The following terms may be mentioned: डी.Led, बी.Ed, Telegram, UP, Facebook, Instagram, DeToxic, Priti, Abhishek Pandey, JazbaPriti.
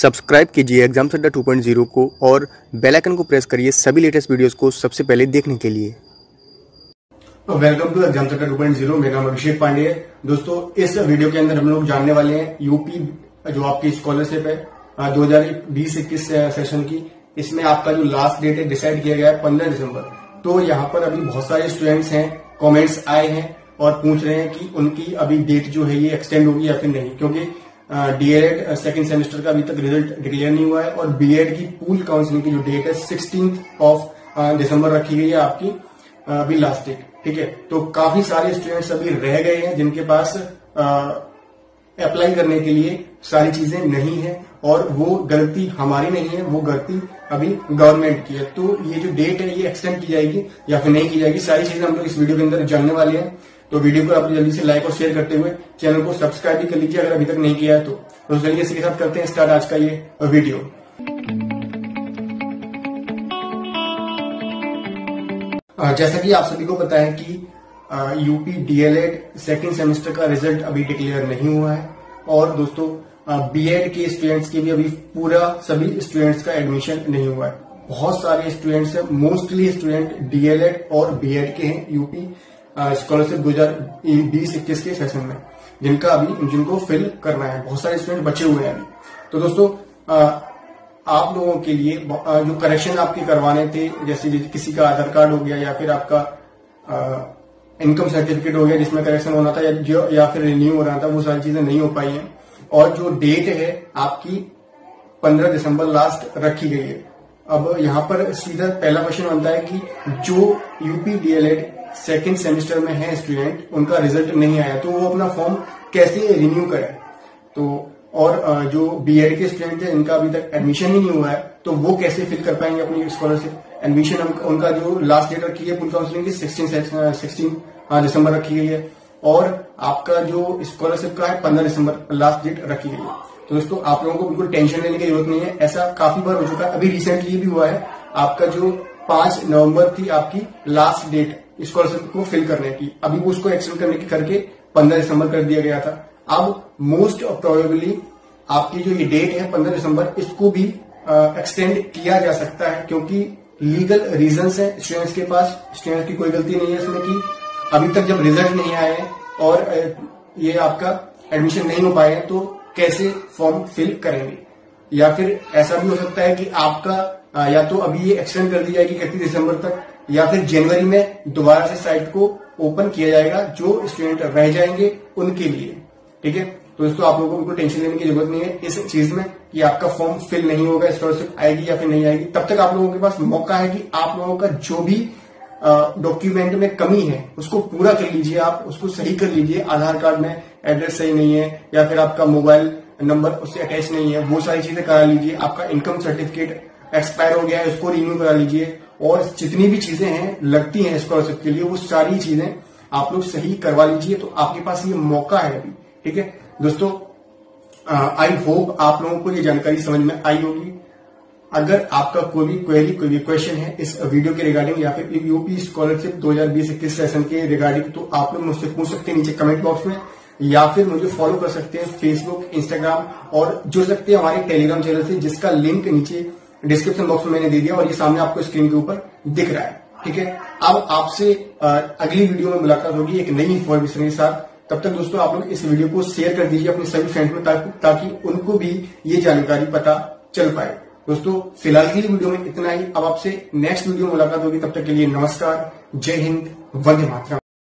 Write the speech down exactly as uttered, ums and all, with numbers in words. Subscribe कीजिए exam centre two point zero को और बेल आइकन को प्रेस करिए सभी लेटेस्ट वीडियोस को सबसे पहले देखने के लिए। Welcome to exam centre two point zero. मेरा नाम अभिषेक पांडे है। दोस्तों, इस वीडियो के अंदर हम लोग जानने वाले हैं यूपी जो आपकी स्कॉलरशिप है दो हजार बीस इक्कीस सेशन की, इसमें आपका जो लास्ट डेट है डिसाइड किया गया है पंद्रह दिसंबर। तो यहाँ पर अभी बहुत सारे स्टूडेंट्स हैं, कॉमेंट्स आए हैं और पूछ रहे हैं कि उनकी अभी डेट जो है ये एक्सटेंड होगी या फिर नहीं, क्योंकि डी.Led सेकंड सेमेस्टर का अभी तक रिजल्ट डिक्लेयर नहीं हुआ है और बी.Ed की पूल काउंसलिंग की जो डेट है सिक्सटीन्थ ऑफ दिसंबर रखी गई है आपकी अभी लास्ट डेट। ठीक है, तो काफी सारे स्टूडेंट्स अभी रह गए हैं जिनके पास अप्लाई करने के लिए सारी चीजें नहीं है और वो गलती हमारी नहीं है, वो गलती अभी गवर्नमेंट की है। तो ये जो डेट है ये एक्सटेंड की जाएगी या फिर नहीं की जाएगी, सारी चीजें हम लोग इस वीडियो के अंदर जानने वाले हैं। तो वीडियो को आप जल्दी से लाइक और शेयर करते हुए चैनल को सब्सक्राइब भी कर लीजिए अगर अभी तक नहीं किया है तो। तो चलिए इसी के साथ करते हैं स्टार्ट आज का ये वीडियो। जैसा कि आप सभी को पता है कि यूपी डी.Led सेकंड सेमेस्टर का रिजल्ट अभी डिक्लेयर नहीं हुआ है और दोस्तों बी.Ed के स्टूडेंट्स के भी अभी पूरा सभी स्टूडेंट्स का एडमिशन नहीं हुआ है। बहुत सारे स्टूडेंट्स है, मोस्टली स्टूडेंट डी.Led और बी.Ed के हैं यूपी स्कॉलरशिप दो हजार बीस इक्कीस के सेशन में, जिनका अभी जिनको फिल करना है। बहुत सारे स्टूडेंट बचे हुए हैं अभी। तो दोस्तों आ, आप लोगों के लिए आ, जो करेक्शन आपके करवाने थे, जैसे किसी का आधार कार्ड हो गया या फिर आपका आ, इनकम सर्टिफिकेट हो गया जिसमें करेक्शन होना था या, जो, या फिर रिन्यू होना था, वो सारी चीजें नहीं हो पाई है और जो डेट है आपकी पंद्रह दिसंबर लास्ट रखी गई है। अब यहाँ पर सीधा पहला क्वेश्चन बनता है कि जो यूपी डी.Led सेकेंड सेमेस्टर में है स्टूडेंट, उनका रिजल्ट नहीं आया तो वो अपना फॉर्म कैसे रिन्यू करें। तो और जो बी.Ed के स्टूडेंट है इनका अभी तक एडमिशन ही नहीं हुआ है तो वो कैसे फिल कर पाएंगे अपनी स्कॉलरशिप। एडमिशन उनका जो लास्ट डेट रखी है पूल काउंसलिंग की सिक्सटीन दिसंबर रखी गई है और आपका जो स्कॉलरशिप का है पंद्रह दिसंबर लास्ट डेट रखी गई है। तो दोस्तों आप लोगों को बिल्कुल टेंशन लेने की जरूरत नहीं है, ऐसा काफी बार हो चुका है। अभी रिसेंटली भी हुआ है, आपका जो पांच नवम्बर थी आपकी लास्ट डेट स्कॉलरशिप को फिल करने की, अभी वो उसको एक्सटेंड करने की करके पंद्रह दिसंबर कर दिया गया था। अब मोस्ट प्रोबेबली आपकी जो ये डेट है पंद्रह दिसंबर, इसको भी एक्सटेंड किया जा सकता है क्योंकि लीगल रीजंस है स्टूडेंट्स के पास। स्टूडेंट्स की कोई गलती नहीं है इसमें कि अभी तक जब रिजल्ट नहीं आए हैं और ये आपका एडमिशन नहीं हो पाए हैं तो कैसे फॉर्म फिल करेंगे। या फिर ऐसा भी हो सकता है कि आपका या तो अभी ये एक्सटेंड कर दी जाएगी इकतीस दिसंबर तक या फिर जनवरी में दोबारा से साइट को ओपन किया जाएगा जो स्टूडेंट रह जाएंगे उनके लिए। ठीक है, तो दोस्तों आप लोगों को बिल्कुल टेंशन लेने की जरूरत नहीं है इस चीज में कि आपका फॉर्म फिल नहीं होगा, स्कॉलरशिप आएगी या फिर नहीं आएगी। तब तक आप लोगों के पास मौका है कि आप लोगों का जो भी डॉक्यूमेंट में कमी है उसको पूरा कर लीजिए, आप उसको सही कर लीजिए। आधार कार्ड में एड्रेस सही नहीं है या फिर आपका मोबाइल नंबर उससे अटैच नहीं है, वो सारी चीजें करा लीजिए। आपका इनकम सर्टिफिकेट एक्सपायर हो गया है उसको रिन्यू करा लीजिए और जितनी भी चीजें हैं लगती हैं स्कॉलरशिप के लिए वो सारी चीजें आप लोग सही करवा लीजिए। तो आपके पास ये मौका है अभी। ठीक है दोस्तों, आई होप आप लोगों को ये जानकारी समझ में आई होगी। अगर आपका कोई भी क्वेरी कोई भी क्वेश्चन है इस वीडियो के रिगार्डिंग या फिर यूपी स्कॉलरशिप दो हजार बीस इक्कीस सेशन के रिगार्डिंग, तो आप लोग मुझसे पूछ सकते हैं नीचे कमेंट बॉक्स में या फिर मुझे फॉलो कर सकते हैं फेसबुक, इंस्टाग्राम और जुड़ सकते हैं हमारे टेलीग्राम चैनल से, जिसका लिंक नीचे डिस्क्रिप्शन बॉक्स में मैंने दे दिया और ये सामने आपको स्क्रीन के ऊपर दिख रहा है। ठीक है, अब आपसे अगली वीडियो में मुलाकात होगी एक नई इन्फॉर्मेशन के साथ। तब तक दोस्तों आप लोग इस वीडियो को शेयर कर दीजिए अपने सभी फ्रेंड्स में ताकि उनको भी ये जानकारी पता चल पाए। दोस्तों फिलहाल की वीडियो में इतना ही, अब आपसे नेक्स्ट वीडियो में मुलाकात होगी। तब तक के लिए नमस्कार, जय हिंद, वंदे मातरम।